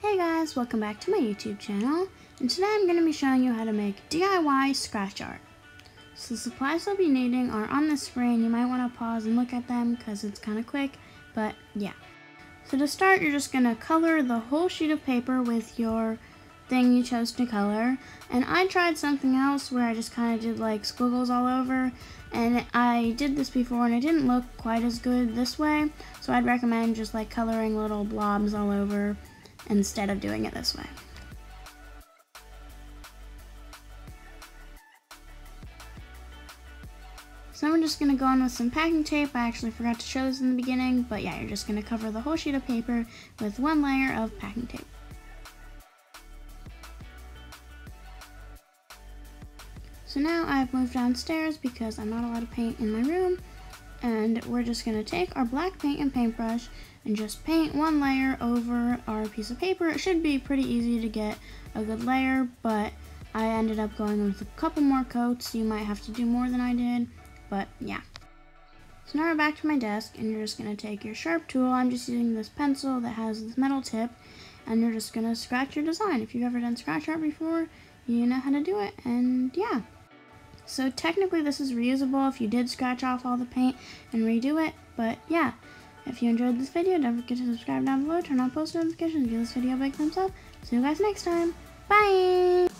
Hey guys, welcome back to my YouTube channel, and today I'm going to be showing you how to make DIY scratch art. So the supplies I'll be needing are on the screen. You might want to pause and look at them because it's kind of quick, but yeah. So to start, you're just going to color the whole sheet of paper with your thing you chose to color, and I tried something else where I just kind of did like squiggles all over, and I did this before and it didn't look quite as good this way, so I'd recommend just like coloring little blobs all over instead of doing it this way. So now we're just going to go on with some packing tape. I actually forgot to show this in the beginning, but yeah, you're just going to cover the whole sheet of paper with one layer of packing tape. So now I've moved downstairs because I'm not allowed to paint in my room, and we're just going to take our black paint and paintbrush and just paint one layer over our piece of paper. It should be pretty easy to get a good layer, but I ended up going with a couple more coats. You might have to do more than I did. But yeah. So now we're back to my desk, and you're just going to take your sharp tool. I'm just using this pencil that has this metal tip, and you're just going to scratch your design. If you've ever done scratch art before, you know how to do it, and yeah. So technically this is reusable if you did scratch off all the paint and redo it, but yeah. If you enjoyed this video, don't forget to subscribe down below, turn on post notifications, give this video a big thumbs up. See you guys next time. Bye!